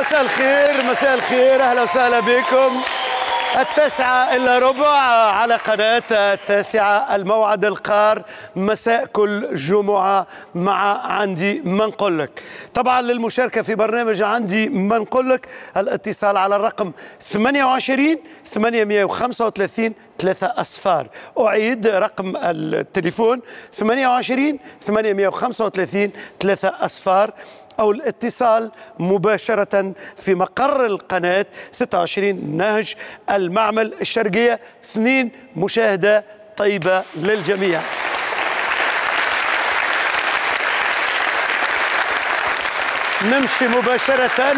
مساء الخير، مساء الخير، أهلا وسهلا بكم. 9:15 على قناة 9، الموعد القار مساء كل جمعة مع عندي ما نقلك. طبعا للمشاركة في برنامج عندي ما نقلك الاتصال على الرقم 28 835 3 أصفار. أعيد رقم التليفون 28 835 3 أصفار، أو الاتصال مباشرة في مقر القناة 26 نهج المعمل الشرقية 2. مشاهدة طيبة للجميع. نمشي مباشرة.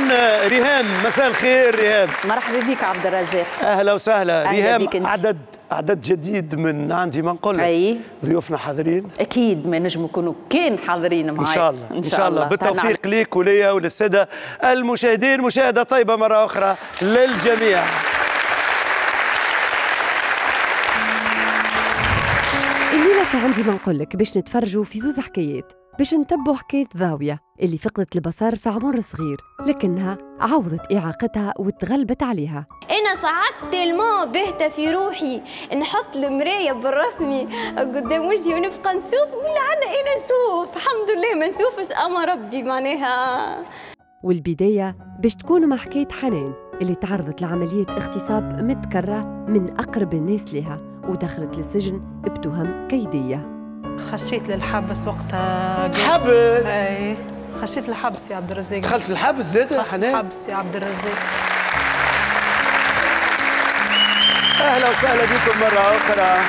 ريهام، مساء الخير. ريهام، مرحبا بك. عبد الرزاق، أهلا وسهلا. ريهام، عدد جديد من عندي ما نقلك. أي ضيوفنا حاضرين. أكيد ما نجم يكونوا كان حاضرين معايا. إن شاء الله إن شاء الله بالتوفيق ليك وليا وللسادة المشاهدين. مشاهدة طيبة مرة أخرى للجميع. الليلة في عندي ما نقلك باش نتفرجوا في زوز حكايات، باش نتبعوا حكاية ضاوية اللي فقدت البصر في عمر صغير لكنها عوضت إعاقتها وتغلبت عليها. أنا صعدت الماء بهتة في روحي، نحط المراية بالرسمي قدام وجهي ونبقى نشوف، ولعل أنا نشوف، الحمد لله ما نشوفش أما ربي معناها. والبداية باش تكون مع حكاية حنان اللي تعرضت لعملية اغتصاب متكررة من أقرب الناس لها ودخلت للسجن بتهم كيدية. خشيت للحبس وقتها. حبس؟ اي خشيت للحبس يا عبد الرزاق. دخلت الحبس زادة حنان؟ الحبس يا عبد الرزاق. اهلا وسهلا بكم مرة أخرى.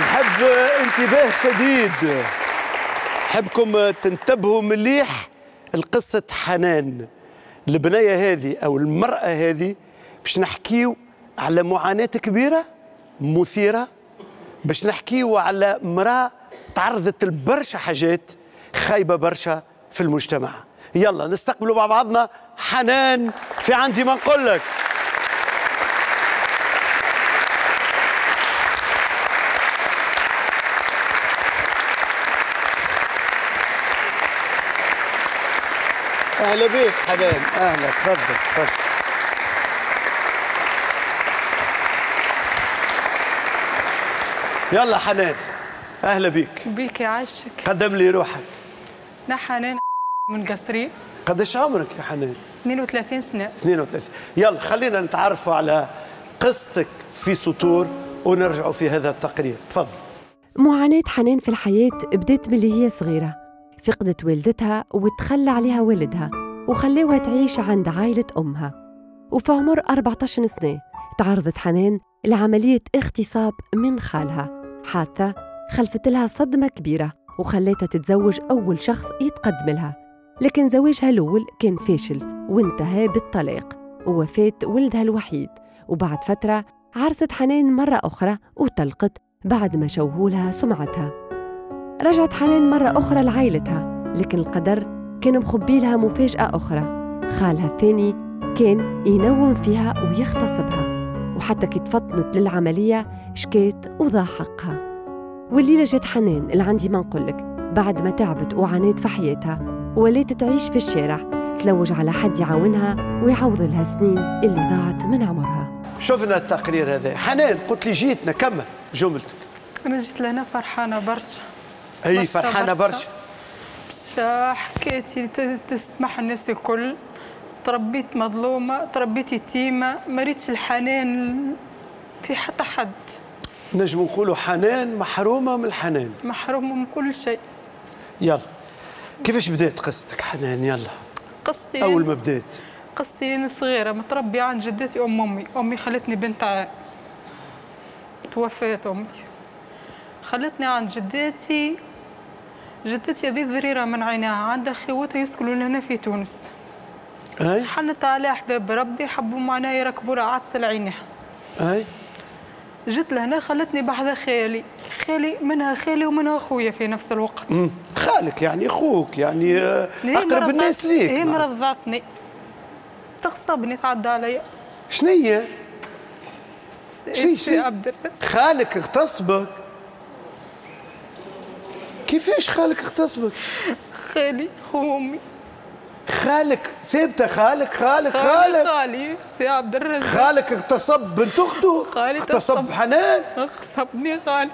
نحب انتباه شديد، نحبكم تنتبهوا مليح لقصة حنان. البنية هذه أو المرأة هذه باش نحكيو على معاناة كبيرة مثيرة، باش نحكيو على مرأة تعرضت لبرشا حاجات خايبة برشا في المجتمع. يلا نستقبلوا مع بعضنا حنان في عندي ما نقلك. أهلا بيك حنان، أهلا، تفضل تفضل. يلا حنان، اهلا بيك. بيك يعشك. قدم لي روحك. انا حنان من القصرين. قداش عمرك يا حنان؟ 32 سنة. 32. يلا خلينا نتعرفوا على قصتك في سطور ونرجعوا في هذا التقرير، تفضل. معاناة حنان في الحياة بدات ملي هي صغيرة. فقدت والدتها وتخلى عليها والدها وخلاوها تعيش عند عائلة أمها. وفي عمر 14 سنة تعرضت حنان لعملية اغتصاب من خالها، حادثة خلفت لها صدمة كبيرة وخلتها تتزوج أول شخص يتقدم لها، لكن زواجها الأول كان فاشل وانتهى بالطلاق ووفاة ولدها الوحيد. وبعد فترة عرست حنان مرة أخرى وطلقت بعد ما شوهولها سمعتها. رجعت حنان مرة أخرى لعائلتها، لكن القدر كان مخبيلها مفاجأة أخرى. خالها الثاني كان ينوم فيها ويغتصبها، وحتى كي تفطنت للعملية شكيت وضاحقها. والليلة جات حنان اللي عندي ما نقلك بعد ما تعبت وعانيت في حياتها، ولات تعيش في الشارع تلوج على حد يعاونها ويعوض لها السنين اللي ضاعت من عمرها. شفنا التقرير هذا. حنان قلت لي جيتنا، كمل جملتك. أنا جيت لهنا فرحانة برشا. أي فرحانة برشا؟ برشا. حكايتي تسمح الناس الكل. تربيت مظلومة، تربيت يتيمة، ما ريتش الحنان في حتى حد. نجم نقولوا حنان محرومة من الحنان، محرومة من كل شيء. يلا كيفاش بدات قصتك حنان؟ يلا قصتي أول ما بدات. قصتي أنا صغيرة متربية عند جدتي أم أمي. أمي خلتني بنت عام، توفات أمي خلتني عند جدتي. جدتي هذه ضريرة من عينها، عندها خواتها يسكنون هنا في تونس. أي حنت على أحباب ربي، حبوا معناها يركبوا لها عدسة لعينها. أي جيت لهنا خلتني بحذا خالي. خالي منها خالي ومنها أخويا في نفس الوقت. خالك يعني أخوك يعني أقرب الناس ليك. هي مرضعتني، تغصبني، تعدى عليا. شنية؟ سي عبد الرزاق. خالك اغتصبك؟ كيفاش خالك اغتصبك؟ خالي خو أمي. خالك سيبته خالك خالي سي عبد الرزاق خالك اغتصب بنت اخته اغتصب حنان اغتصبني خالي.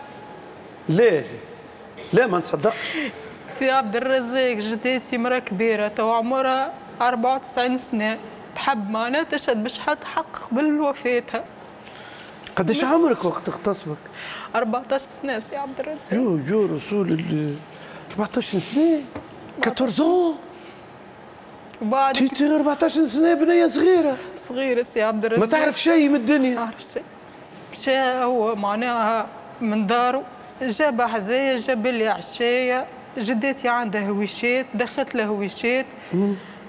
ليه؟ لا ما نصدقش. سي عبد الرزاق جدتي مرأة كبيرة تو عمرها 94 سنة تحب معناتها شد باش حد حق قبل وفاتها. قداش عمرك وقت اغتصبك؟ 14 سنة سي عبد الرزاق. يو رسول الله 14 سنة 14 بعد تي 14 سنة بنية صغيرة سي عبد الرزاق ما تعرف شيء من الدنيا. ما تعرف شيء. مشى هو معناها من داره جاب حذايا جاب لي عشايا جدتي عندها هويشات دخلت له هويشات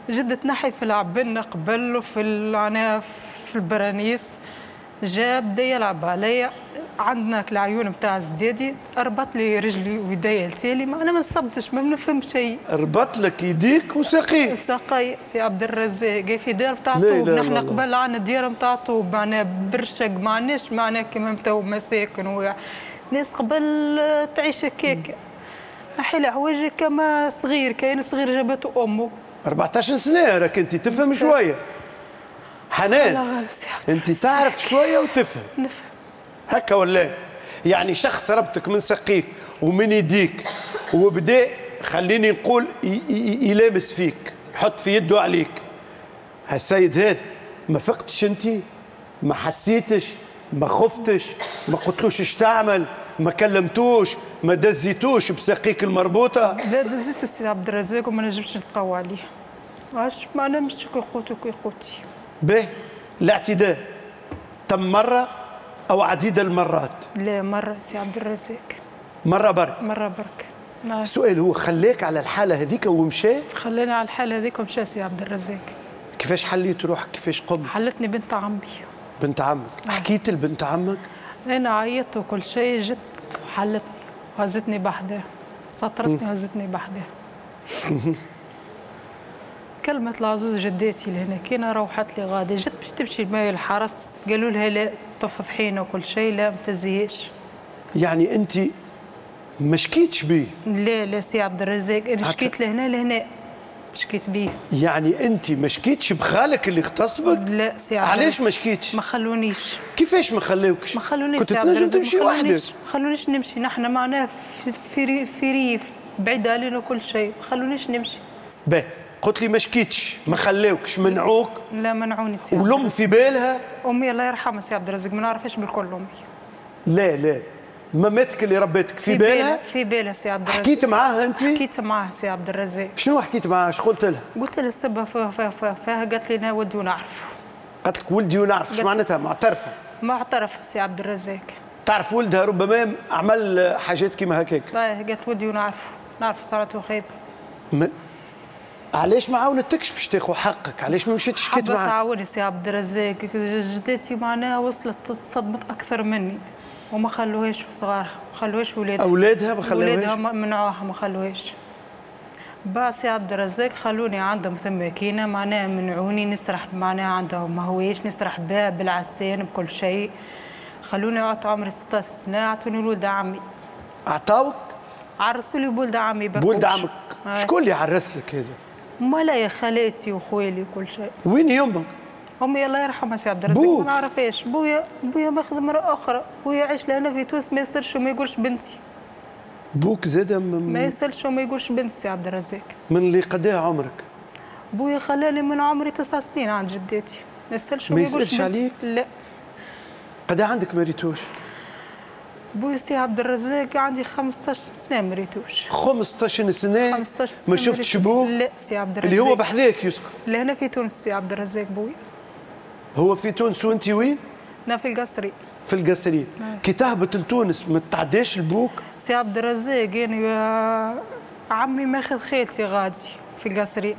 جد تنحي في العبنة قبل وفي العناف في البرانيس جاب بدا يلعب عليا عندنا العيون بتاع زدادي ربط لي رجلي ويديا التالي انا ما نصبتش ما نفهم شيء. ربط لك يديك وساقيك؟ ساقي سي عبد الرزاق في دار بتاع طوب نحن قبل عندنا ديار بتاع طوب معناها برشق ما عندناش معناها كيما تو مساكن ناس قبل تعيش هكاك نحي له حوايجي كما صغير كاين صغير جابته امه 14 سنه راك انت تفهم شويه حنان انت تعرف شويه وتفهم نفهم هكا ولا يعني شخص ربطك من سقيك ومن يديك وبدا خليني نقول يلامس فيك يحط في يده عليك هالسيد هذا ما فقتش انت ما حسيتش ما خفتش ما قلتلوش اش تعمل ما كلمتوش ما دزيتوش بساقيك المربوطه؟ لا دزيتو سي عبد الرزاق وما نجمش نتقوى عليه. عاش معناها مش كيقوتي. باهي الاعتداء تم مره او عديد المرات؟ لا مره سي عبد الرزاق. مره برك؟ مره برك. السؤال هو خلاك على الحاله هذيك ومشى؟ خلاني على الحاله هذيك ومشى سي عبد الرزاق. كيفاش حليت روحك؟ كيفاش قمت؟ حلتني بنت عمي. بنت عمك، حكيت لبنت عمك؟ أنا عيطت وكل شيء جت حلتني وهزتني بحدها، سطرتني وهزتني بحدها. كلمة العزوز جداتي لهنا كينا روحت لي غادي، جت باش تمشي لماي الحرس، قالوا لها لا تفضحينا وكل شيء لا ما تزيهاش. يعني أنت ما شكيتش بيه؟ لا لا سي عبد الرزاق، أنا شكيت لهنا لهنا. شكيت بيه يعني انت ما شكيتش بخالك اللي اغتصبك؟ لا سي عبد الرزاق علاش ما شكيتش؟ ما خلونيش. كيفاش ما خلوكش؟ ما خلونيش كنت تنجم تمشي وحدك. ما خلونيش نمشي نحن معناها في ريف بعيد علينا وكل شيء ما خلونيش نمشي. باهي قلت لي ما شكيتش ما خلوكش منعوك؟ لا منعوني سي عبد الرزاق. والام في بالها؟ امي الله يرحمها سي عبد الرزاق ما نعرفهاش بالكل امي. لا لا مامتك اللي ربيتك في بالها؟ في بالها سي عبد الرزاق. حكيت معاها انت؟ حكيت معاها سي عبد الرزاق. شنو حكيت معاها؟ اش قلت لها؟ قلت لها السبه فيها قالت لي انا ولدي ونعرفه. قالت لك ولدي ونعرفه، اش معناتها؟ معترفه؟ معترفه سي عبد الرزاق. تعرف ولدها ربما عمل حاجات كيما هكاك. قالت ولدي ونعرفه، نعرف صنعته خايبه. علاش ما عاونتكش باش تاخذ حقك؟ علاش ما مشيتش شكيت معاها؟ حبت تعاوني سي عبد الرزاق، جدتي معناها وصلت تصدمت اكثر مني. وما خلوهاش في صغارها، ما خلوهاش ولادها. أولادها ما خلوهاش؟ ولادها منعوها ما خلوهاش. بعد سي عبد الرزاق خلوني عندهم ثم كينا معناها منعوني نسرح معناها عندهم ما هويش نسرح بها بالعسان بكل شيء. خلوني وقت عمري 16 سنة عطوني لولد عمي. أعطاوك؟ عرسوا لي بولد عمي بكوش. بولد عمك؟ شكون اللي عرس لك هذا؟ مولاي خالاتي وخوالي وكل شيء. وين يمك؟ امي الله يرحمها سي عبد الرزاق ما نعرفهاش، بويا ماخذ مرأة أخرى، بويا عايش لهنا في تونس ما يسرش وما يقولش بنتي. بوك زاد ما يسرش وما يقولش بنتي سي عبد الرزاق. من اللي قداه عمرك؟ بويا خلاني من عمري 9 سنين عند جداتي، ما يسرش وما يقولش بنتي. ما يسرش عليك؟ لا. قداه عندك ما ريتوش؟ بويا سي عبد الرزاق عندي 15 سنة ما ريتوش. 15 سنة؟ 15 سنة ما شفتش بوك؟ لا سي عبد الرزاق. اللي هو بحذاك يسكن؟ لهنا في تونس سي عبد الرزاق بويا. هو في تونس وانت وين؟ انا في القصرين. في القصرين. كي تهبط لتونس ما تعداش لبوك؟ سي عبد الرزاق يعني عمي ماخذ خالتي غادي في القصرين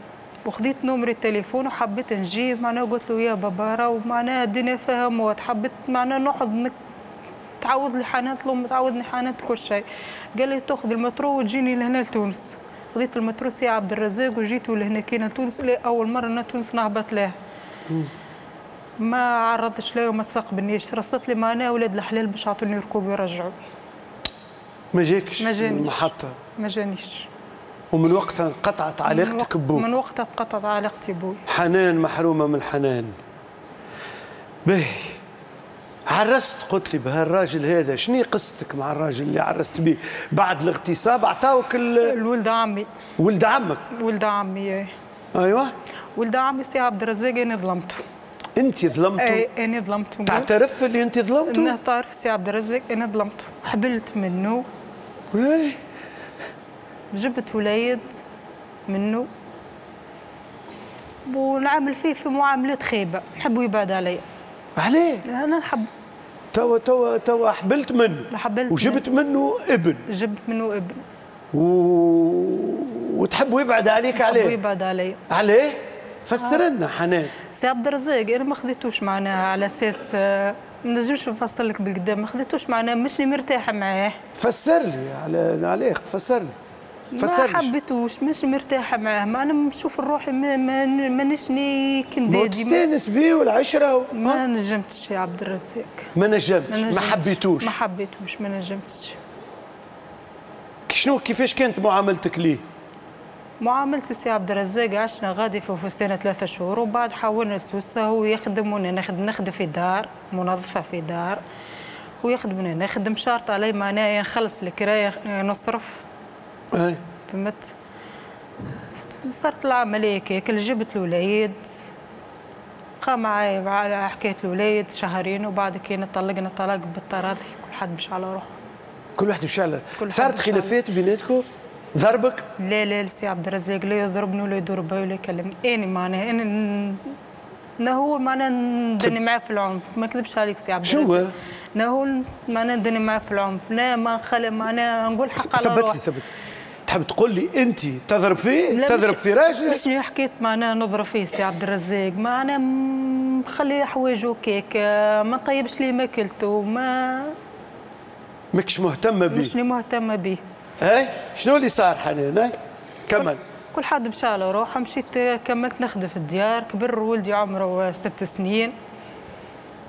وخذيت نمري التليفون وحبيت نجي معناها قلت له يا بابا راهو معناها الدنيا فيها موت حبيت معناها نقعد تعوض لي حنان الام تعوضني حنان كل شيء. قال لي تاخذ المترو وتجيني لهنا لتونس. خذيت المترو سي عبد الرزاق وجيت لهنا كينا لتونس اول مره انا تونس نهبط لها. ما عرضتش ليا وما تساقبنيش، رصت لي معناها ولاد الحلال باش يعطوني ركوب ويرجعوني. ما جاكش؟ ما جانيش. المحطة؟ ما جانيش. ومن وقتها انقطعت علاقتك بوك. من وقتها انقطعت علاقتي بوي. حنان محرومة من حنان. باهي عرست، قلت لي بهالراجل هذا، شنو قصتك مع الراجل اللي عرست بيه؟ بعد الاغتصاب عطاوك الولد عمي. ولد عمك؟ ولد عمي. ايوه ولد عمي سي عبد الرزاق، انا ظلمته. انت ظلمته؟ اي انا ظلمته. تعترف اللي انت ظلمته؟ نعترف سي عبد الرزاق انا ظلمته، حبلت منه. ايه جبت ولاد منه ونعامل فيه في معاملات خايبه، نحبه يبعد عليا. عليه؟ انا نحب. توا حبلت منه. حبلت وجبت منه ابن. جبت منه ابن. وتحبوا يبعد عليك عليه؟ تحبوا يبعد عليا. عليه؟ فسر لنا حنان. سي عبد الرزاق انا ما خذيتوش معناها على اساس، ما نجمش نفصل لك بالقدام، ما خذيتوش معناها مشني مرتاحه معاه. فسر لي على علاقتك، فسر لي. ما حبيتوش، مش مرتاحه معاه، ما انا نشوف روحي مانيش كندادي. مستانس بيه والعشره ما نجمتش يا عبد الرزاق. ما نجمتش، ما حبيتوش. ما حبيتوش، ما نجمتش. شنو كيفاش كانت معاملتك ليه؟ معاملتي سي عبد الرزاق عشنا غادي في فستان 3 شهور، وبعد حولنا لسوسه، هو يخدم وانا نخدم في دار، منظفه في دار، ويخدم وانا نخدم، شارط علي معناها نخلص الكرايه نصرف. اي فهمت. صارت العمليه هكاك، جبت الولاد، قام معايا على حكايه الولاد 2 شهر، وبعد كي طلقنا طلاق بالتراضي، كل حد مش على روحه. كل واحد مش على. صارت خلافات بيناتكم؟ ضربك؟ لا لا سي عبد الرزاق لا يضربني ولا يدور بيا ولا يكلمني، اني معناها انا هو معناها ندني معاه في العنف، ما نكذبش عليك سي عبد الرزاق. شو هو؟ معناها ندني معاه في العنف، لا ما نخلي معناها نقول حق على روحي. ثبت. تحب تقول لي انت تضرب فيه؟ تضرب في راجلك؟ مش حكيت معناها نضرب فيه سي عبد الرزاق، معناها نخلي حوايجه هكاك، ما نطيبش ليه ماكلته، ما ماكش مهتمه بيه. مشني مهتمه بيه. اي شنو اللي صار حنان؟ اي كمل. كل حد مشى على روحه، مشيت كملت نخدم في الديار، كبر ولدي عمره 6 سنين،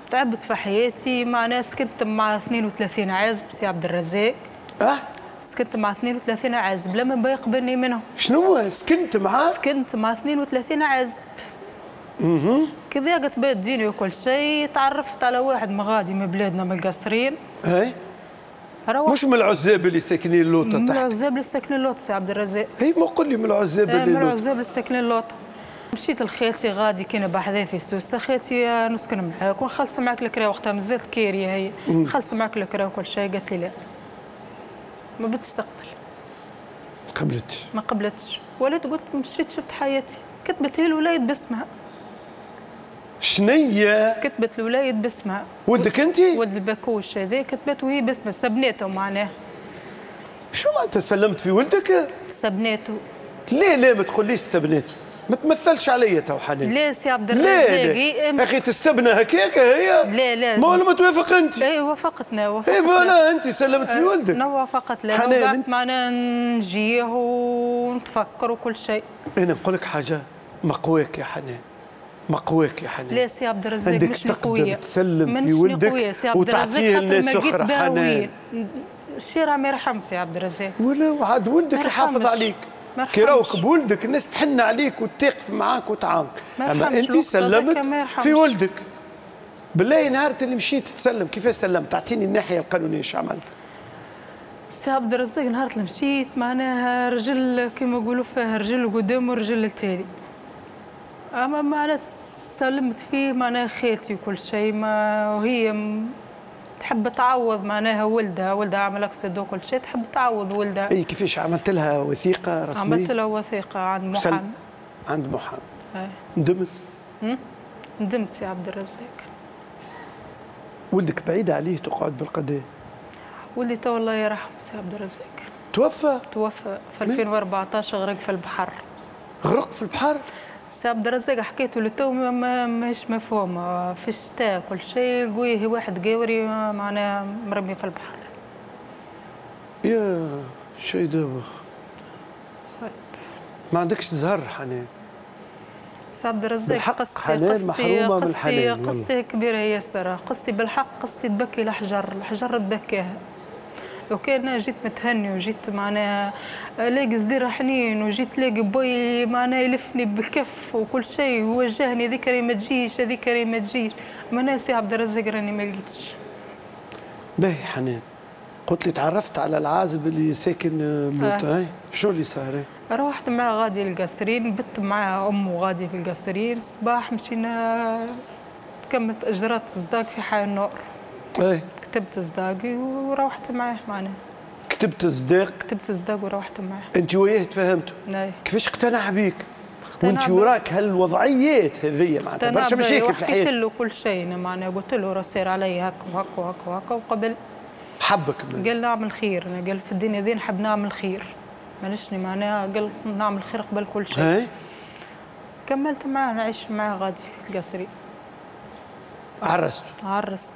تعبت في حياتي، معناها سكنت مع 32 عازب سي عبد الرزاق. اه سكنت مع 32 عازب، لما بيقبلني منهم. شنو سكنت معاه؟ سكنت مع 32 عازب. كي ضيقت بيت ديني وكل شيء، تعرفت على واحد مغادي من بلادنا من القصرين. اي مش من العزاب اللي ساكنين اللوطه تحت. من العزاب اللي ساكنين اللوطه سي عبد الرزاق. هي ما قول لي من العزاب اللي من العزاب اللي ساكنين اللوطه. مشيت لخالتي غادي كينا بحذايا في سوسه، خالتي نسكن معاك ونخلص معاك الكرا، وقتها مازالت كاريه هي، نخلص معاك الكرا وكل شيء. قالت لي لا، ما بدتش تقبل. ما قبلتش. ما قبلتش، ولات قلت مشيت شفت حياتي، كتبت هي الولايد باسمها. شنية؟ كتبت الولايد باسمها. ولدك انت؟ ولد الباكوش هذا كتبته هي باسمها، سبناته معناه. شو معناتها سلمت في ولدك؟ سبناته. ليه لا ما تقوليش سبناته؟ ما تمثلش عليا تو حنان. لا سي عبد الرزاق اخي تستبنى هكاك هي. لا لا ما ولا ما توافق انت. اي وافقتنا وافقت. اي فوالا انت سلمت في ولدك. انا وافقت له وقعدت معنا نجيه ونتفكر وكل شيء. انا نقول لك حاجه، مقواك يا حنان، مقواك يا حنان. لا سي عبد الرزاق مش مقويه. تسلم في ولدك وتعطيه لناس اخرى حنان. الشيرة ما يرحمش يا عبد الرزاق. ولا عاد ولدك يحافظ عليك. كي راوك بولدك الناس تحن عليك وتقف معاك وتعاونك، اما انت سلمت في ولدك. بالله نهار اللي مشيت تسلم كيفاش سلمت؟ تعطيني الناحيه القانونيه اش عملت؟ سي عبد الرزاق نهار اللي مشيت معناها رجل كيما يقولوا فيها، رجل لقدام ورجل للتالي. اما معناها سلمت فيه معناها خالتي وكل شيء، ما وهي تحب تعوض معناها ولدها، ولدها عمل اكسيدو كل شيء، تحب تعوض ولدها. اي كيفاش عملت لها وثيقه رسميه؟ عملت لها وثيقه عند محامي. عند محامي. ندمت؟ ندمت يا عبد الرزاق. ولدك بعيد عليه تقعد بالقضاء؟ ولدي تو الله يرحمه سي عبد الرزاق. توفى؟ توفى في 2014، غرق في البحر. غرق في البحر؟ سي عبد الرزاق حكيته للتو ماهيش مفهومه، في الشتاء كل شيء، قويه واحد قاوري معناها مرمي في البحر. يا شي دوخ. ما عندكش زهر حنان. سي عبد الرزاق قصتي كبيره ياسر، قصتي بالحق، قصتي تبكي الحجر، الحجر تبكاها. لو كان جيت متهني وجيت معناها لاقي صدير حنين وجيت لاقي بوي معناها يلفني بالكف وكل شيء ووجهني هذيك راهي ما تجيش هذيك راهي ما تجيش، معناها سي عبد الرزاق راني ما لقيتش. باهي حنان، قلت لي تعرفت على العازب اللي ساكن هاي شو اللي صار؟ روحت مع غادي للقصرين، بت مع امه غادي في القصرين، الصباح مشينا كملت اجراءات الصداق في حي النور. اي كتبت صداقي وروحت معاه معناها. كتبت الصداق؟ كتبت الصداق وروحت معاه. انت وياه تفاهمتوا؟ اي. كيفاش اقتنع بيك؟ وانت وراك هالوضعيات هذيا معناتها برشا مشاكل في حياتك. حكيت له كل شيء معناها قلت له راه صاير علي هكا وهكا وهكا وهكا وقبل. حبك قال نعمل خير، انا قال في الدنيا ذي نحب نعمل خير. مانيش معناها قال نعمل خير قبل كل شيء. اي. كملت معاه نعيش معاه غادي في القصري. عرست. عرست.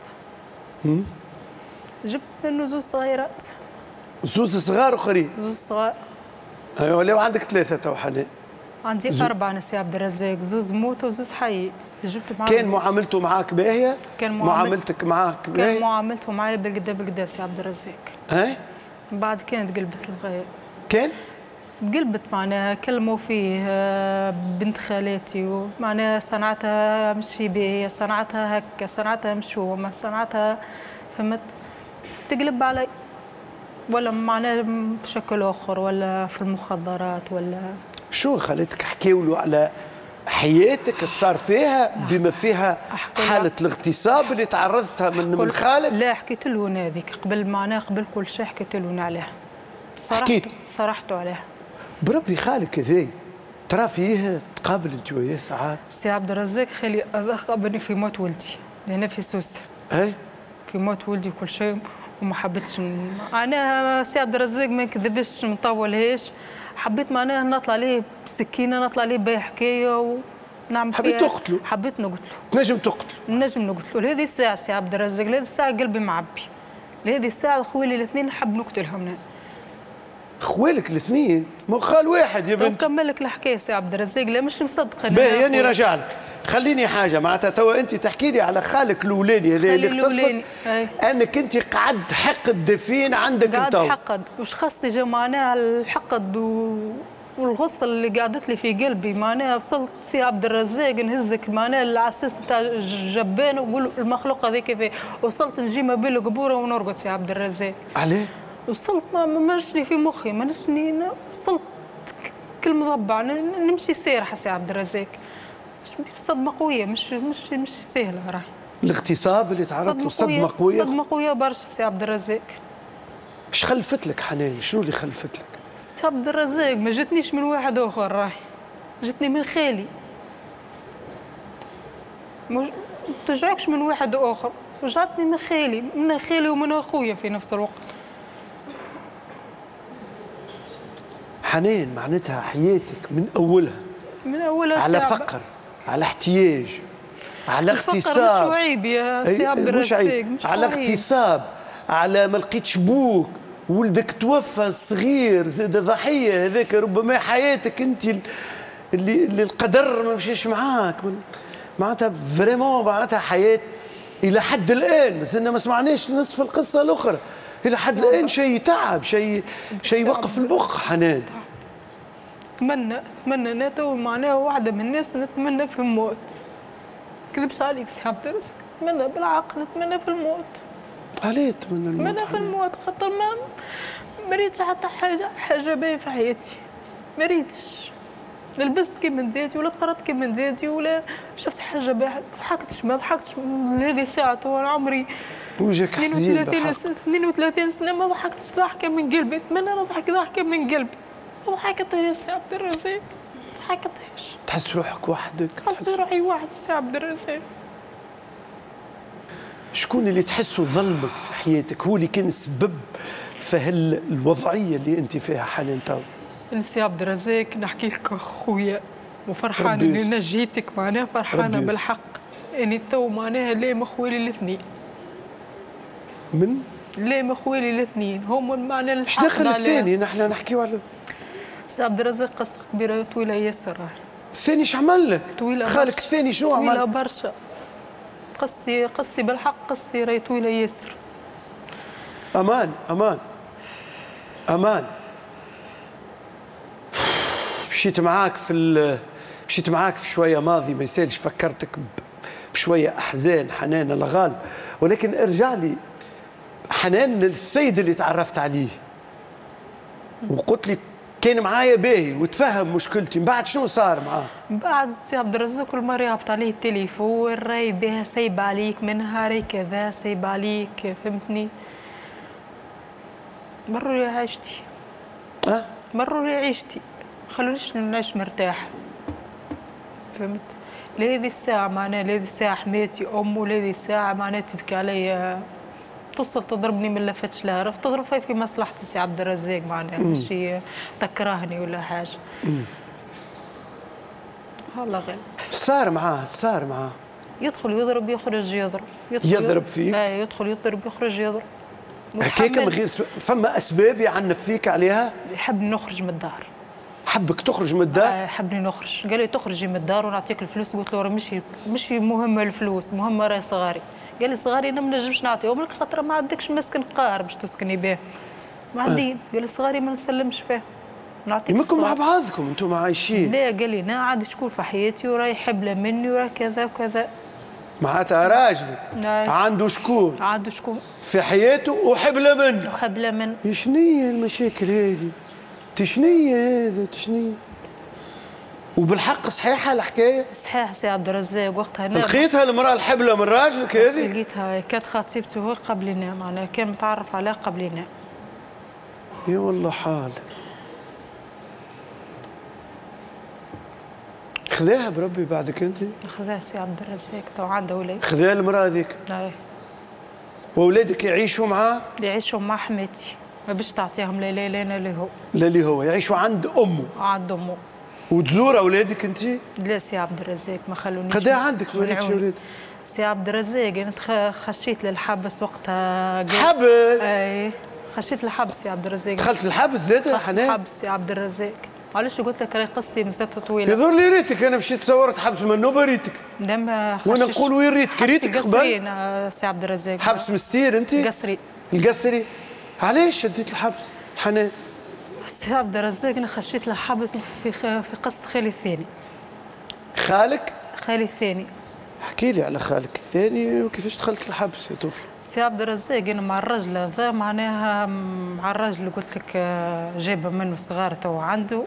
جبت منه زوز صغيرات. زوز صغار اخرين؟ زوز صغار. ايوا ولاو عندك ثلاثه تو حنان. عندي اربعه انا سي عبد الرزاق، زوز موت وزوز حي. جبت معاه كان معاملته معاك باهيه؟ كان معاملتك معاك باهيه؟ كان معاملته معايا بالقدا بالقدا سي عبد الرزاق. اي؟ من بعد كانت قلبت الغايه. كان؟ قلبت معناها كلموا فيه بنت خالاتي معناها صنعتها مشي باهيه، صنعتها هكا، صنعتها مشومه، صنعتها فهمت؟ تقلب علي ولا معناها بشكل اخر ولا في المخدرات ولا شو خليتك حكيوا له على حياتك صار فيها بما فيها حاله الاغتصاب اللي تعرضتها من خالك؟ لا حكيت له انا هذيك قبل معناها قبل كل شيء حكيت له انا عليها. حكيت صرحته عليها. بربي خالك هذايا ترى فيه تقابل انت وياه ساعات؟ سي عبد الرزاق خالي قابلني في موت ولدي لهنا في سوسة. اي؟ في موت ولدي وكل شيء وما حبيتش معناها سي عبد الرزاق ما نكذبش ما نطولهاش، حبيت معناها نطلع عليه بسكينه نطلع عليه باي حكايه ونعمل حبيت تقتله؟ حبيت نقتله. تنجم تقتله؟ نجم نقتله لهذه الساعه سي عبد الرزاق، لهذه الساعه قلبي معبي، لهذه الساعه خوالي الاثنين نحب نقتلهم انا. خوالك الاثنين؟ ما قال واحد يا بنت. نكمل لك الحكايه سي عبد الرزاق، لا مش مصدقه. باهي يعني راجع لك، خليني حاجه معناتها توا انت تحكي لي على خالك الاولاني هذا اللي اغتصبك انك انت قعدت حقد دفين عندك انت. قعدت حقد، وش خاصتي جا معناها الحقد والغصه اللي قعدت لي في قلبي معناها وصلت سي عبد الرزاق نهزك معناها العساس نتاع الجبان ونقول المخلوق هذا كيفاه، وصلت نجي ما بين القبوره ونرقد سي عبد الرزاق. علاه؟ وصلت مانيش في مخي مانيش وصلت كالمضبع نمشي سارحه سي عبد الرزاق، صدمه قويه مش سهله راهي. الاغتصاب اللي تعرضت له صدمه قويه؟ صدمه قويه برشا سي عبد الرزاق. اش خلفت لك حنان؟ شنو اللي خلفت لك؟ سي عبد الرزاق ما جاتنيش من واحد اخر راهي، جاتني من خالي. ما تجعكش من واحد اخر، جاتني من خالي، من خالي ومن اخويا في نفس الوقت. حنان معناتها حياتك من اولها على تعب. فقر، على احتياج، على اغتصاب. الفقر مش عيب يا سي عبد الرزاق، على اغتصاب، على ما لقيتش بوك، ولدك توفى صغير ضحيه هذاك ربما حياتك انت اللي القدر ما مشيش معاك معناتها فريمون معناتها حياه الى حد الان مازلنا ما سمعناش نصف القصه الاخرى. الى حد الان شيء تعب، شيء وقف المخ حنان. اتمنى انا تو معناها واحده من الناس نتمنى في الموت. كذبش عليك سي عبد الرزاق، نتمنى بالعقل نتمنى في الموت. علاه تتمنى الموت؟ نتمنى في الموت خاطر ما ريتش حتى حاجه باهيه في حياتي، ما ريتش لبست كيما نديتي ولا قرات كيما نديتي ولا شفت حاجه باهيه، ضحكتش ما ضحكتش لهذه الساعه تو انا عمري وجهك حزين 32 سنه ما ضحكتش ضحكه من قلبي، نتمنى نضحك ضحكه من قلبي. ما ضحكتهاش سي عبد الرزاق، ما ضحكتهاش. تحس روحك وحدك؟ تحس روحي وحدي سي عبد الرزاق. شكون اللي تحسه ظلمك في حياتك هو اللي كان سبب في هالوضعيه اللي انت فيها حاليا تو؟ سي عبد الرزاق نحكي لك خويا وفرحان اللي نجيتك معناها فرحانه بالحق اني تو معناها لام خوالي الاثنين. من؟ لام خوالي الاثنين هم معناها الحق. اش دخل الثاني؟ نحن نحكيو على سي عبد الرزاق قصة كبيرة طويلة ياسر. الثاني اش عمل لك؟ طويلة خالك الثاني شنو عمل؟ طويلة برشا. قصتي بالحق قصتي راهي طويلة ياسر. أمان أمان، مشيت معاك في شوية ماضي ما يسالش، فكرتك بشوية أحزان حنان الله غالب، ولكن ارجع لي حنان للسيد اللي تعرفت عليه وقلت لي كان معايا باهي وتفهم مشكلتي، من بعد شنو صار معاه؟ من بعد سي عبد الرزاق كل مرة يهبط عليه التليفون راي بها سايب عليك من نهاري كذا سايب عليك، فهمتني؟ مروا عيشتي مروا عيشتي، ما خلونيش نعيش مرتاح، فهمت؟ لهذه الساعة معناها، لهذه الساعة حماتي أم، ولهذه الساعة معناها تبكي عليا، توصل تضربني من لفتش لها، رفت تضرب في مصلحتي سي عبد الرزاق معناها، ماشي تكرهني ولا حاجة. والله غالب صار معاه يدخل يضرب يخرج يضرب، يضرب فيك؟ اي يدخل يضرب يخرج يضرب. هكاك من غير فما أسباب يعنف فيك عليها؟ يحب نخرج من الدار. حبك تخرج من الدار؟ حبني نخرج، قال لي تخرجي من الدار ونعطيك الفلوس، قلت له راه مش مهمة الفلوس، مهمة راهي صغاري، قال لي صغاري أنا ما نجمش نعطيهم لك خاطر ما عندكش مسكن قاهر باش تسكني به. معديين، قال لي صغاري ما نسلمش فيه، نعطيك الصغار. ماكم مع بعضكم أنتم عايشين؟ لا قال لي أنا عاد شكون في حياتي وراه يحب لا مني وراه كذا وكذا. معناتها راجلك عنده شكون؟ عنده شكون في حياته وحبله منه. وحبله منه. شنيا المشاكل هذه؟ تشنية هذا تشنية. وبالحق صحيحة الحكاية؟ صحيح سي عبد الرزاق وقتها نام. لقيتها المرأة الحبلة من راجلك هذه؟ لقيتها كانت خطيبته قبل نام، معناها كان متعرف عليها قبل نام. يا والله حالك. خذاها بربي بعدك أنت؟ خذاها سي عبد الرزاق تو عنده ولاد. خذاها المرأة هذيك؟ أي. وأولادك يعيشوا معاه؟ يعيشوا مع حماتي. ما باش تعطيهم لا لا لا لا هو لا لي هو، يعيشوا عند امه. عند امه. وتزور اولادك انت؟ لا سي عبد الرزاق ما خلونيش. قد ايه عندك ولادك؟ سي عبد الرزاق انا يعني خشيت للحبس وقتها. حبس؟ اي خشيت للحبس يا عبد الرزاق. دخلت الحبس زادة حنان؟ الحبس يا عبد الرزاق. علاش قلت لك راهي قصتي مزالت طويله. يضر لي ريتك، انا مشيت صورت حبس منوبة ريتك. لما خشيت وانا نقول وين ريتك؟ ريتك قبل؟ قصرين سي عبد الرزاق. حبس مستير انت؟ قصري. القصري؟ علاش شديت الحبس حنان؟ سي عبد الرزاق انا خشيت للحبس في قصة خالي الثاني. خالك؟ خالي الثاني. احكي لي على خالك الثاني وكيفاش دخلت الحبس يا طفل. سي عبد الرزاق انا مع الراجل هذا معناها، مع الراجل اللي قلت لك جايبه منه صغار تو عنده،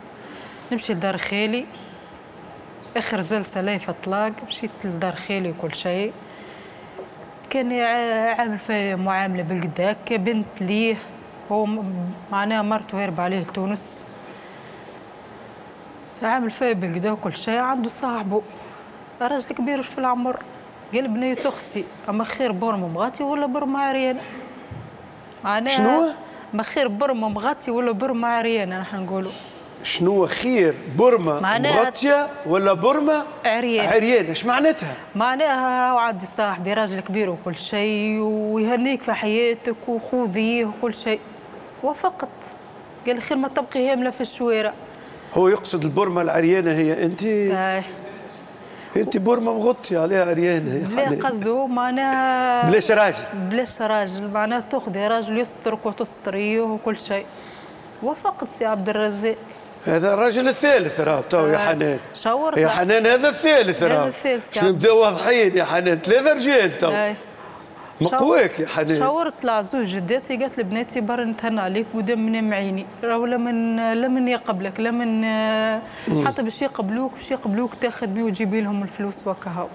نمشي لدار خالي، اخر زلزال لي في الطلاق، مشيت لدار خالي وكل شيء. كان عامل في معامله بالقداك، بنت ليه هو معناها مرته هرب عليه لتونس، عامل في بالقدا وكل شيء، عنده صاحبه راجل كبير في العمر، قال بنية اختي اما خير برمه مغاتي ولا برمه عريانه. معناها شنو؟ ما خير برمه مغاتي ولا برمه عريانه، نحن نقولوا شنو خير برمة مغطية ولا برمة عريانة؟ عريانة اش معناتها؟ معناها وعندي صاحبي راجل كبير وكل شيء ويهنيك في حياتك وخوذيه وكل شيء، وفقت قال خير ما تبقي هاملة في الشوارع. هو يقصد البرمة العريانة هي أنت؟ أي أنت برمة مغطية عليها عريانة. لا قصده معناها بلاش راجل، بلاش راجل معناها تاخذي راجل يسترك وتستريه وكل شيء. وفقت سي عبد الرزاق. هذا الراجل الثالث راه تو يا حنان. شاورت يا حنان هذا الثالث راه. هذا الثالث باش نبداو واضحين يا حنان، ثلاثة رجال تو. مقواك يا حنان. شاورت العزوز جداتي قالت لبناتي برا نتهنى عليك ودمنا معيني، راهو لمن يقبلك لمن حتى باش يقبلوك تاخدمي وتجيبي لهم الفلوس وكهو.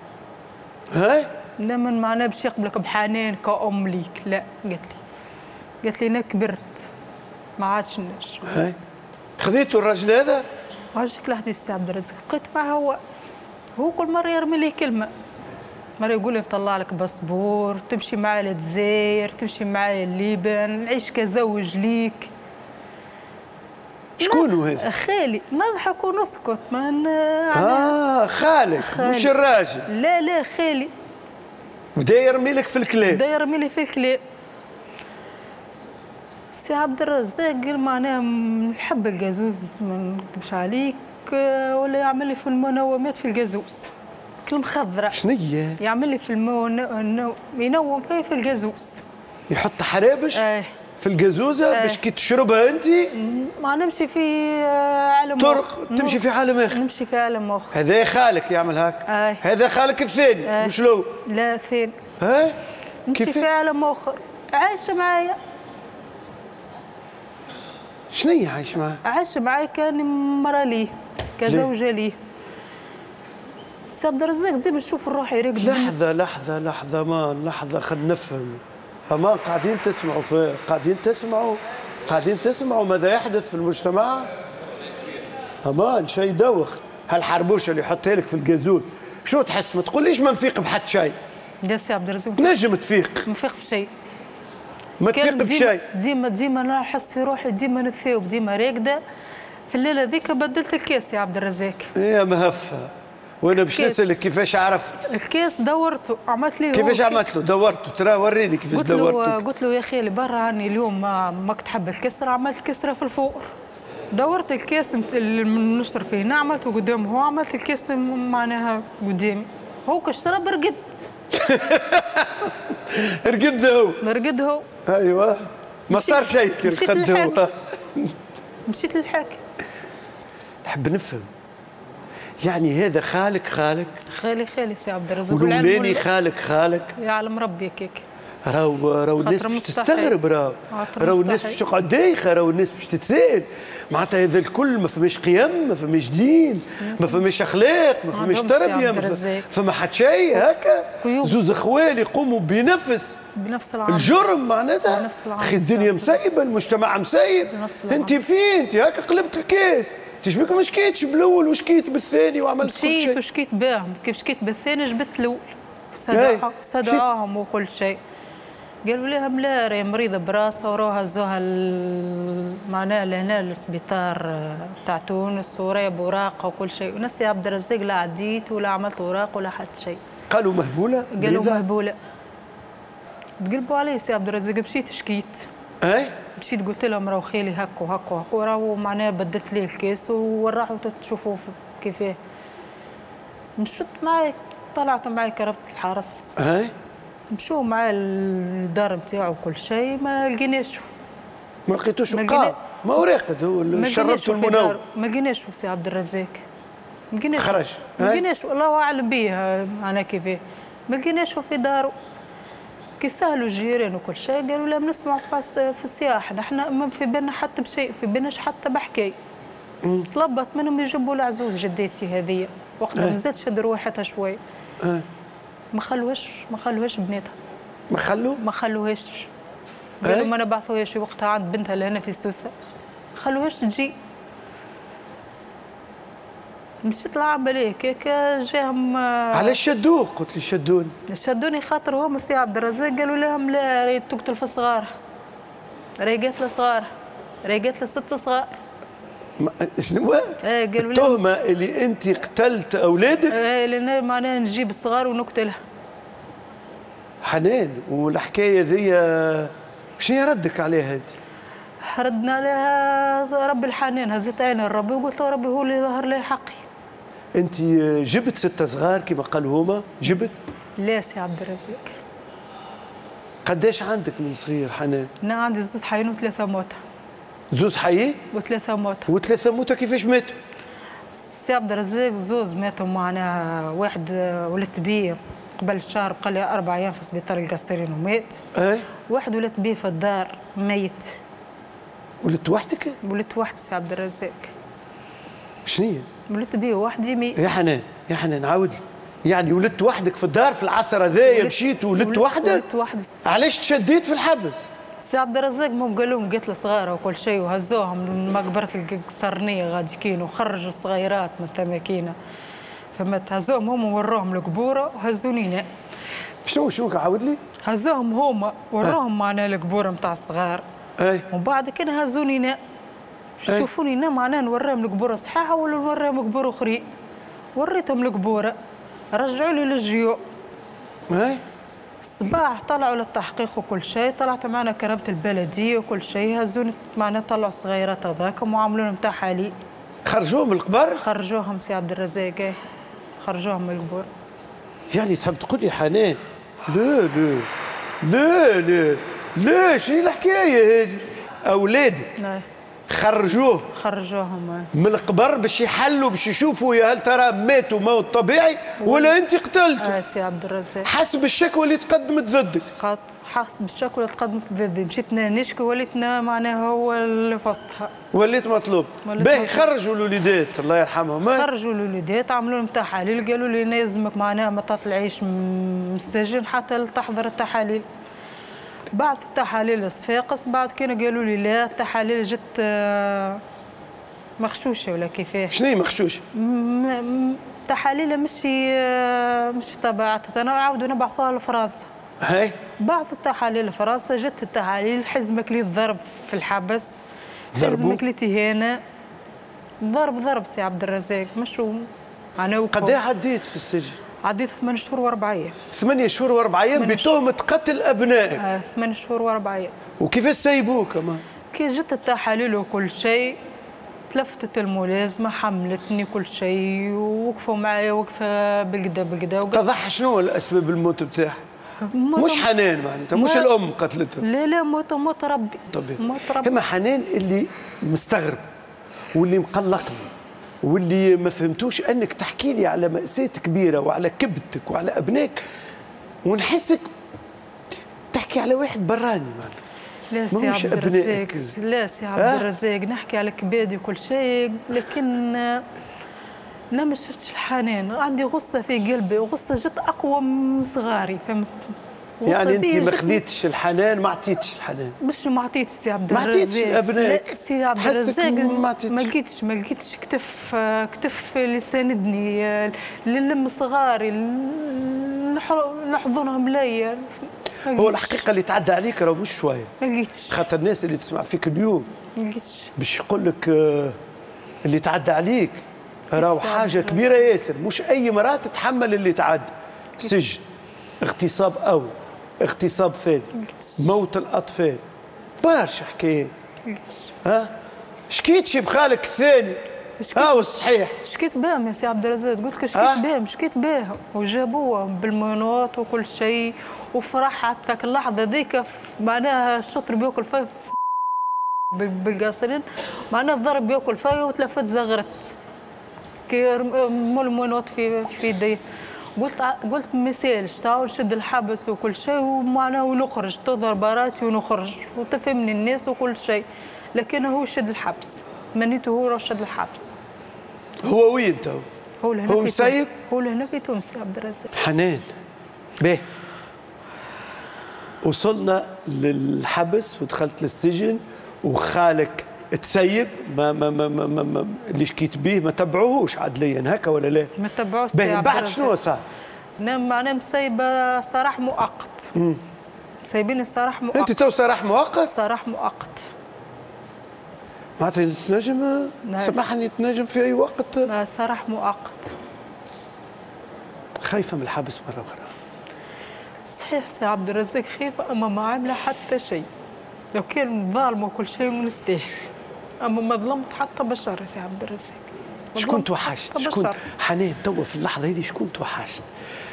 هاي؟ لمن معناها باش يقبلك بحنان كأم ليك، لا قالت لي أنا كبرت ما عادش نجم. هاي؟ خذيتوا الراجل هذا؟ عجبك لحدي سي عبد الرزاق، بقيت معاه هو كل مرة يرمي لي كلمة، مرة يقول لي نطلع لك باسبور، تمشي معايا للجزائر، تمشي معايا لليبان، نعيش كزوج ليك. شكون هو هذا؟ خالي، نضحك ونسكت من خالك مش الراجل. لا لا خالي. بدا يرمي لك في الكلام. بدا يرمي لي في الكلام. سي عبد الرزاق قال معناها نحب الجازوز ما نكذبش عليك، ولا يعمل لي في المنومات في الجازوز كلمة خضرة. شنية؟ يعمل لي في ينوم فيها في الجازوز. يحط حرابش في الجازوزه باش كي تشربها انت ما نمشي في عالم طرق، تمشي في عالم اخر، نمشي في عالم اخر. هذا خالك يعمل هكا، هذا خالك الثاني مش لو لا الثاني، ها نمشي في عالم اخر. عايش معايا شنيا؟ عايش معايا، عايش معايا كان مرا ليه كزوجه ليه. سي عبد الرزاق ديما نشوف الروح يرقد. لحظه لحظه لحظه مان، لحظه خلينا نفهم. أما قاعدين تسمعوا قاعدين تسمعوا ماذا يحدث في المجتمع؟ أمان شيء دوخ. هالحربوشة اللي يحطها لك في الجازوز شو تحس؟ ما تقوليش ما نفيق بحد شيء. يا سي عبد الرزاق نجم تفيق. ما نفيق بشيء. ما تفيق بشيء. ديما نحس في روحي ديما نثاوب ديما راقدة. في الليلة ذيك بدلت الكاس يا عبد الرزاق. يا مهفة. وانا باش نسالك كيفاش عرفت؟ الكاس دورته عملت لي. كيفاش عملت له؟ دورته ترى وريني كيفاش دورته. قلت له يا خالي برا راني اليوم ماك تحب الكسره، عملت كسره في الفور. دورت الكاس اللي نشرب فيه عملته قدامه، هو عملت الكاس معناها قدامي، هو كشرب رقد. رقد هو. رقد هو. ايوه ما صار شيء رقد هو. مشيت للحاكم. نحب نفهم. يعني هذا خالك خالك؟ خالي خالي سي عبد الرزاق. ولولاني خالك خالك؟ يعلم ربي هكاك. راهو الناس باش تستغرب، راهو الناس باش تقعد دايخه، راهو الناس باش تتساءل. معناتها هذا الكل ما فماش قيم، ما فماش دين، ما فماش اخلاق، ما فماش تربيه، ما فما حد شيء هكا. زوز اخوال يقوموا بنفس الجرم معناتها. أخي الدنيا مسيبه، المجتمع مسيب. انت فين؟ انت هكا قلبت الكاس. تشبيك ما شكيتش بالاول وشكيت بالثاني وعملت كل شيء. مشيت وشكيت بهم، كيف شكيت بالثاني جبت الاول. صدعاهم وكل شيء. قالوا لهم لا راهي مريضه براسها وراها هزوها معناها لهنا للسبيطار تاع تونس وراهي براقه وكل شيء. وناس يا عبد الرزاق لا عديت ولا عملت اوراق ولا حتى شيء. قالوا مهبوله؟ قالوا مهبوله. تقلبوا علي سي عبد الرزاق، مشيت شكيت. اي مشيت قلت لهم راهو خالي هكا هكا هكا، راهو معناها بدلت ليه الكاس وراحوا تشوفوا كيفاه. مشيت معاه، طلعت معاه كربت الحرس. اي مشوا معاه الدار نتاعو وكل شيء، ما لقيناشو. ما لقيتوش قاعد، ما هو راقد، هو شربته المنوم. ما لقيناشو سي عبد الرزاق. ما لقيناشو. خرج. ما لقيناشو، الله اعلم بيه معناها كيفاه. ما لقيناشو في دارو. كي سهلوا الجيران وكل شيء قالوا لهم نسمعوا في السياح، نحن ما في بالنا حتى بشيء، في بالناش حتى بحكايه. تلبط منهم يجيبوا العزوز جداتي هذه، وقتها مازالت شد روحتها شوي. ما خلوهاش بناتها. ما خلوهاش. قالوا ما نبعثوهاش وقتها عند بنتها لهنا في سوسة. ما خلوهاش تجي. مشيت لعمليه كيكا جاهم. علاش شدوه؟ قلت لي شدوني. شدوني خاطر هما سي عبد الرزاق قالوا لهم لا راهي تقتل في صغارها. راهي قاتله صغارها. راهي قاتله 6 صغار. شنو؟ قالوا لهم التهمه اللي انت قتلت اولادك؟ لان معناها نجيب الصغار ونقتلها. حنان والحكايه ذي شنو ردك عليها انت؟ ردنا لها رب الحنان، هزيت عيني لربي وقلت له ربي هو اللي ظهر لي حقي. انت جبت 6 صغار كما قالوا هما؟ جبت؟ لا سي عبد الرزاق. قداش عندك من صغير حنان؟ انا عندي 2 حيين و3 موتى. 2 حيين؟ و3 موتى. و3 موتى كيفاش ماتوا؟ سي عبد الرزاق 2 ماتوا معناها، واحد ولدت بيه قبل شهر بقى لي 4 ايام في سبيطار القصرين ومات. اي واحد ولدت بيه في الدار ميت. ولدت وحدك؟ ولدت وحدي سي عبد الرزاق. شنو؟ ولدت بيه وحدي ميت. يا حنان عاودلي. يعني ولدت وحدك في الدار في العصر هذايا، مشيت ولدت وحدك؟ ولدت وحدي. علاش تشديت في الحبس؟ سي عبد الرزاق مو قالوا قتله صغار وكل شيء وهزوهم مقبره القصرنيه غادي كين، وخرجوا الصغيرات من التماكينه. فما تهزوهم هما وروهم القبوره وهزونينا. شنو عاودلي؟ هزوهم هما وروهم معناها القبوره نتاع الصغار. اي ومن بعد كان هزوني انا شوفوني انا معناها نوراهم القبوره صحاحه ولا نوراهم قبور اخرين. وريتهم القبوره رجعوا لي للجيو. اي الصباح طلعوا للتحقيق وكل شيء، طلعت معنا كرامه البلديه وكل شيء، هزوني معناها طلعوا الصغيرات هذاكم وعملوا لهم تحاليل. خرجوهم من القبر؟ خرجوهم سي عبد الرزاق، خرجوهم من القبور. يعني تحب تقول لي حنان لا لا لا لا لا شنو الحكايه هذه؟ اولادي خرجوهم من القبر باش يحلوا باش يشوفوا يا هل ترى ماتوا موت طبيعي ولا انت قتلتوا. سي عبد الرزاق حسب الشكوى اللي تقدمت ضدك. حسب الشكوى اللي تقدمت ضدي مشيتنا نشكي وليتنا معناها هو اللي فصلتها وليت مطلوب. باهي خرجوا الوليدات الله يرحمهم خرجوا الوليدات عملوا لهم تحاليل قالوا لي لازمك معناها ما تطلعيش من السجن حتى تحضر التحاليل. بعد التحاليل صفاقس بعد كانوا قالوا لي لا التحاليل جت مخشوشه ولا كيفاه. شنو مخشوشه؟ التحاليل مش في طبيعتها انا عاودوا نبعثوها لفرنسا. هاي بعد التحاليل لفرنسا جت التحاليل حزمك لي ضرب في الحبس حزمك لي تهانه ضرب سي عبد الرزاق مش انا وقفوا. قد ايه عديت في السجن؟ عديت 8 شهور و4 ايام. 8 شهور و4 ايام بتهمة قتل ابنائك. 8 شهور و4 ايام. وكيفاش سايبوك اما؟ كي جت التحاليل وكل شيء تلفتت الملازمه حملتني كل شيء ووقفوا معايا وقفه بالقدا. اتضح شنو الاسباب الموت بتاعها؟ مش حنان معناتها مش الام قتلتها. لا موت ربي. طبيعي. موت ربي. كما حنان اللي مستغرب واللي مقلقني. واللي ما فهمتوش انك تحكي لي على مأساة كبيرة وعلى كبتك وعلى ابنائك ونحسك تحكي على واحد براني معناتها. لا سي عبد الرزاق لا سي عبد الرزاق نحكي على كبادي وكل شيء لكن انا ما شفتش الحنان عندي غصة في قلبي غصة جت اقوى من صغاري فهمت. يعني انت ما خديتش الحنان ما عطيتش الحنان. مش ما عطيتش سي عبد الرزاق ما عطيتش الابناء سي عبد الرزاق ما لقيتش كتف اللي ساندني للم صغاري نحضنهم ليا. هو الحقيقه اللي تعدى عليك راه مش شويه ما لقيتش خاطر الناس اللي تسمع فيك اليوم ما لقيتش باش يقول لك اللي تعدى عليك راهو حاجه كبيره ياسر مش اي مراه تتحمل اللي تعدى سجن اغتصاب أول اغتصاب ثاني موت الأطفال برشا حكايات. ها شكيت شي بخالك الثاني ها والصحيح شكيت بهم يا سي عبد الرزاق قلت لك شكيت بهم وجابوه بالمنوط وكل شيء وفرحت فاك اللحظة ذيك معناها الشطر بياكل فاي بالقصرين معناها الضرب بياكل فاي وتلفت زغرت كي مول المنوط في يديه قلت ما يسالش تعاود نشد الحبس وكل شيء ومعناه ونخرج تظهر براتي ونخرج وتفهمني الناس وكل شيء لكن هو شد الحبس منيته هو شد الحبس. هو وين تو؟ هو مسيب؟ هو لهنا في تونس يا عبد الرزاق. حنان باهي وصلنا للحبس ودخلت للسجن وخالك تسيب ما اللي شكيت به ما تبعوهوش عدليا هكا ولا لا؟ ما تبعوش سي بعد شنو صار؟ انا معناها مسايبه سراح مؤقت. مسايبيني سراح مؤقت. انت تو سراح مؤقت؟ سراح مؤقت. معناتها تنجم سامحني تنجم في اي وقت؟ سراح مؤقت. خايفه من الحبس مره اخرى. صحيح سي عبد الرزاق خايفه اما ما عامله حتى شيء. لو كان ظالمه وكل شيء ونستاهل. اما ما ظلمت حتى بشر يا عبد الرزاق. شكون توحشت؟ شكون حنان توا في اللحظه هذه شكون توحشت؟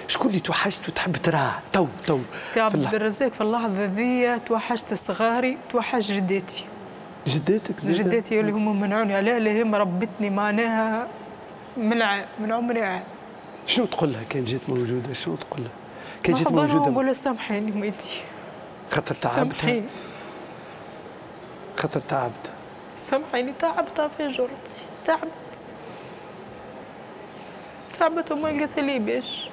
شكون اللي توحشت وتحب تراه تو سي عبد الرزاق في اللحظه هذه توحشت صغاري توحشت جداتي. جداتك؟ جداتي اللي هم منعوني عليها اللي هم ربتني معناها من عمري عام. شنو تقول لها كان جات موجوده؟ شنو تقول لها؟ كان جات موجوده نقول لها سامحيني ميتي. خاطر تعبتها؟ خاطر تعبتها. سامحيني تعبتها في جرتي تعبت وما لقيت لي باش.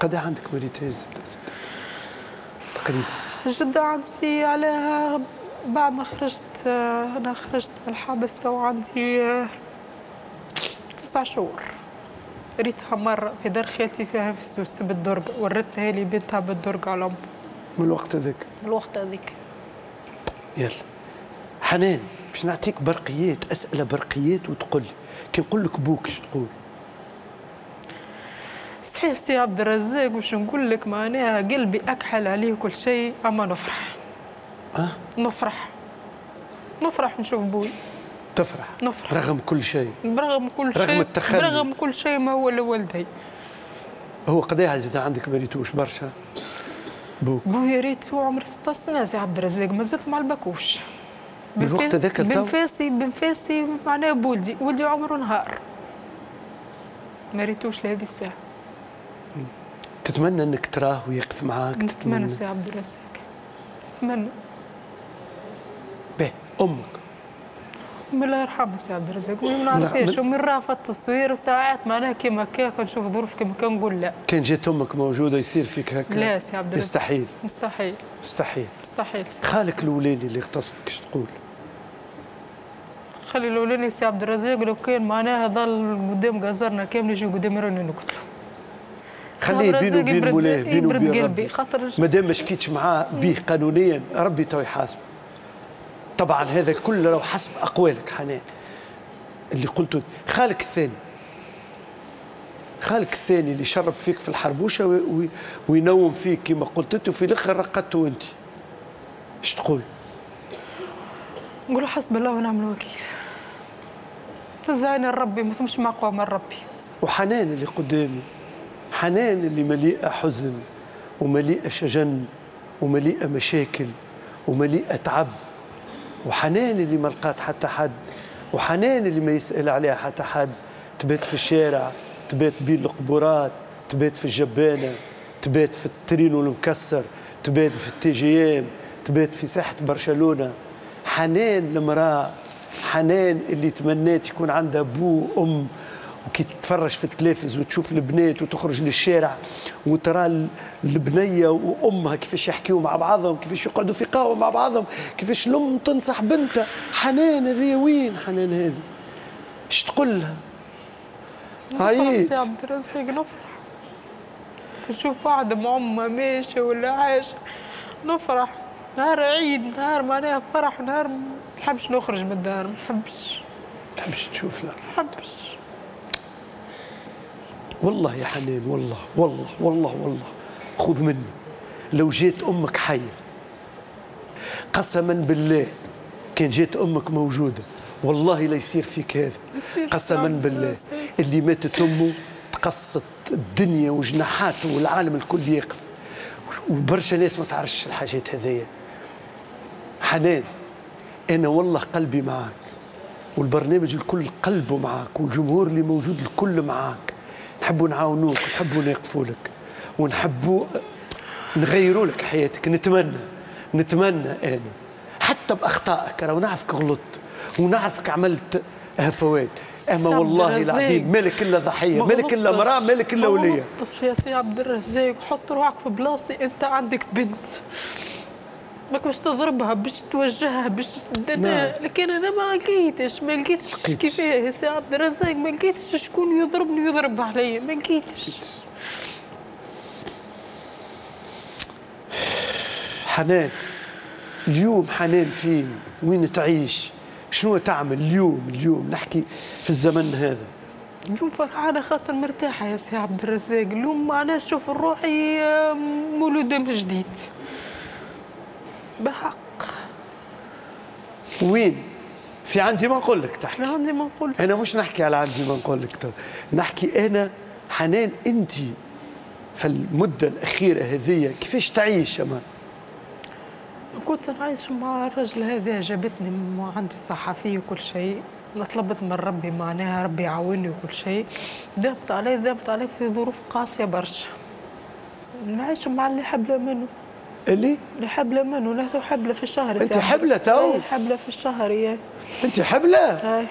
قد ايه عندك مريت تقريبا؟ جدة عندي عليها بعد ما خرجت انا خرجت من الحبس تو عندي 9 شهور. ريتها مرة في دار خالتي فيها في سوسة بالدرج ورتها لي بنتها بالدرج على أمها. من الوقت هذاك؟ من الوقت هذاك. يلا حنان باش نعطيك برقيات اسئله برقيات وتقول لي كي نقول لك بوك اش تقول؟ صحيح سي عبد الرزاق باش نقول لك معناها قلبي اكحل عليه كل شيء اما نفرح. نفرح نشوف بوي. تفرح؟ نفرح رغم كل شيء رغم التخلي رغم كل شيء ما هو لولدي. هو قضايا زاد عندك ما ريتوش برشا؟ بويا ريتو عمر 16 سنه سي عبد الرزاق مازلت ما لبكوش. بالوقت هذاك بنفاسي معناها بولدي، ولدي عمره نهار ما ريتوش لهذه الساعه. تتمنى انك تراه ويقف معاك؟ نتمنى سي عبد الرزاق، نتمنى. باهي امك الله يرحمها سي عبد الرزاق، ما نعرفهاش ومن رافضت التصوير وساعات معناها كيما هكاك نشوف ظروف كيما هكا نقول لا. كان جات امك موجوده يصير فيك هكا؟ لا سي عبد الرزاق يستحيل مستحيل مستحيل مستحيل. خالك الاولاني اللي اغتصبك اش تقول؟ خالي الاولاني سي عبد الرزاق لو كان معناها ظل قدام قزرنا كامل يجي قدامي راني نقتلو. خليه بينه وبين مولاه، بينه وبين ربي، مادام ما شكيتش معاه به قانونيا ربي تو يحاسبه. طبعا هذا كله لو حسب اقوالك حنان اللي قلته. خالك الثاني اللي شرب فيك في الحربوشه وينوم فيك كما قلت انت وفي الاخر رقدته انت، اش تقول؟ نقول حسب الله ونعم الوكيل، تزعينا لربي ما فمش مقوى من ربي. وحنان اللي قدامي، حنان اللي مليئه حزن ومليئه شجن ومليئه مشاكل ومليئه تعب، وحنان اللي ما لقات حتى حد، وحنان اللي ما يسأل عليها حتى حد، تبات في الشارع، تبات بين القبورات، تبات في الجبانة، تبات في الترينو المكسر، تبات في التيجيام، تبات في ساحة برشلونة. حنان المرأة، حنان اللي تمنيت يكون عندها بو وأم، وكي تتفرج في التلفز وتشوف البنات وتخرج للشارع وترى البنيه وامها كيفاش يحكيوا مع بعضهم، كيفاش يقعدوا في قهوه مع بعضهم، كيفاش الام تنصح بنتها. حنان هذه وين؟ حنان هذه اش تقول لها؟ عييت يا عبد الرزاق نفرح نشوف بعض مع امها ماشيه ولا عايشه، نفرح نهار عيد، نهار معناها فرح، نهار ما نحبش نخرج من الدار، ما نحبش تشوف، لا ما نحبش والله يا حنان. والله والله والله والله خذ مني، لو جيت أمك حية قسما بالله كان جيت أمك موجودة والله لا يصير فيك هذا، قسما بالله. اللي ماتت أمه تقصت الدنيا وجناحاته والعالم الكل يقف، وبرشا ناس ما تعرفش الحاجات هذيا. حنان أنا والله قلبي معاك، والبرنامج الكل قلبه معاك، والجمهور اللي موجود الكل معاك، نحبوا نعاونوك ونحبوا نقفوا لك ونحبوا نغيروا لك حياتك. نتمنى انا حتى باخطائك، راه نعرفك غلطت ونعرفك عملت هفوات، اما والله العظيم مالك الا ضحيه، مالك الا مراه، مالك الا وليه. ما غلطتش يا سي عبد الرزاق، حط روحك في بلاصي. انت عندك بنت ماك باش تضربها، باش توجهها، باش تدنا، لكن انا ما لقيتش كيفاه سي عبد الرزاق، ما لقيتش شكون يضربني ويضرب عليا، ما لقيتش. حنان اليوم، حنان فين؟ وين تعيش؟ شنو تعمل اليوم نحكي في الزمن هذا؟ اليوم فرحانه خاطر مرتاحه يا سي عبد الرزاق، اليوم معناها نشوف روحي مولوده من جديد بالحق. وين؟ في عندي ما نقلك تحكي؟ عندي ما نقلك. أنا مش نحكي على عندي ما نقلك، نحكي أنا حنان أنت في المدة الأخيرة هذية كيفاش تعيش؟ أمان كنت نعيش مع الرجل هذا، جابتني عنده صحفي وكل شيء، طلبت من ربي معناها ربي يعاوني وكل شيء، دابت عليه في ظروف قاسية برشا. نعيش مع اللي حبلة منه. اللي؟ حبلة منه، ناخذ حبلة في الشهر. أنت حبلة تو؟ أي حبلة في الشهر يا. أنت حبلة؟ أي.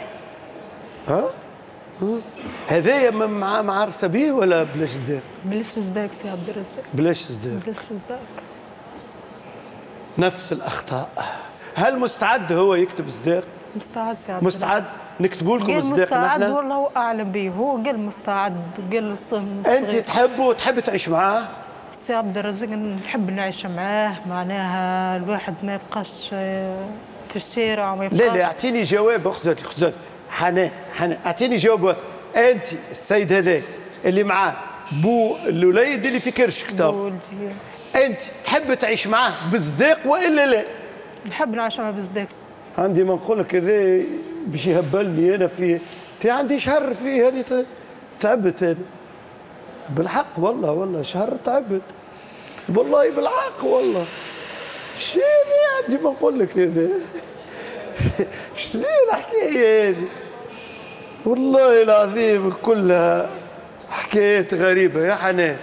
ها؟ هذايا مع عرسبيه ولا بلاش صداق؟ بلاش صداق سي عبد الرزاق. بلاش صداق. نفس الأخطاء. هل مستعد هو يكتب صداق؟ مستعد سي عبد الرزاق. مستعد؟ نكتبوا لكم صداق. مستعد والله هو أعلم به، هو قال مستعد، قال الصغير. أنت تحبه وتحب تعيش معاه؟ سي عبد الرزاق نحب نعيش معاه، معناها الواحد ما يبقاش في الشارع وما يبقاش. لا اعطيني جواب. اخزر حنان اعطيني جواب واحد. انت السيد هذاك اللي معاه بو الوليد اللي في كرشك تو، انت تحب تعيش معاه بصداق والا لا؟ نحب نعيش معاه بصداق. عندي ما نقول لك هذا باش يهبلني انا في عندي شهر في هذه تعبت انا بالحق، والله شهر تعبت. والله بالحق والله. شنو هذه عندي ما نقول لك هذا؟ شنو الحكايه هذه؟ والله العظيم كلها حكايات غريبه يا حنان.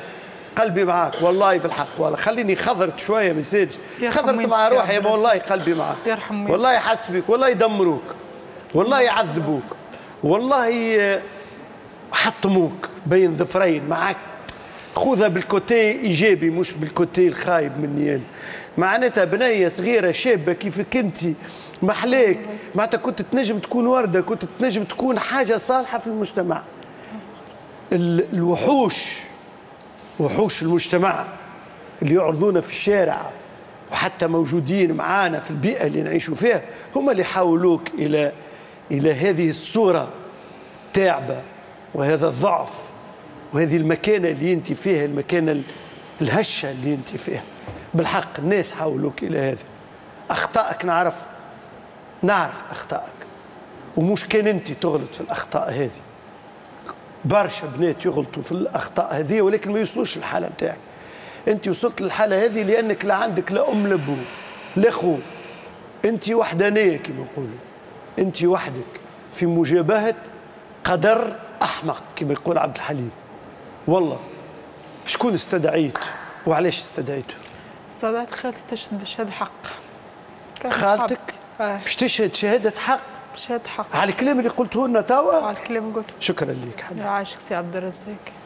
قلبي معاك والله بالحق والله، خليني خضرت شويه مساج، خضرت مع روحي والله قلبي معاك. يرحم والله، والله يحسبك، والله يدمروك، والله يعذبوك، والله حطموك بين ظفرين معاك. خذها بالكوتي ايجابي مش بالكوتي الخايب مني انا. معناتها بنيه صغيره شابه كيفك انت محلاك، معناتها كنت تنجم تكون ورده، كنت تنجم تكون حاجه صالحه في المجتمع. الوحوش، وحوش المجتمع اللي يعرضونا في الشارع وحتى موجودين معانا في البيئه اللي نعيشوا فيها، هم اللي حاولوك الى هذه الصوره التعبه وهذا الضعف وهذه المكانه اللي انت فيها، المكانه الهشه اللي انت فيها. بالحق الناس حاولوك الى هذا. اخطائك نعرف، نعرف اخطائك، ومش كان انت تغلط في الاخطاء هذه. برشا بنات يغلطوا في الاخطاء هذه ولكن ما يوصلوش للحاله نتاعك. انت وصلت للحاله هذه لانك لا عندك لا ام لا بو لا خو. انت وحدانيه كما يقولوا. انت وحدك في مجابهه قدر احمق كما يقول عبد الحليم. والله شكون استدعيت وعلاش استدعيته؟ استدعيت خالتي تشهد بشهاده حق. خالتك؟ باش تشهد شهاده حق. شهادة حق على الكلام اللي قلته لنا توا. على الكلام قلته. شكرا لك حبيبي. عاشق سي عبد الرزاق.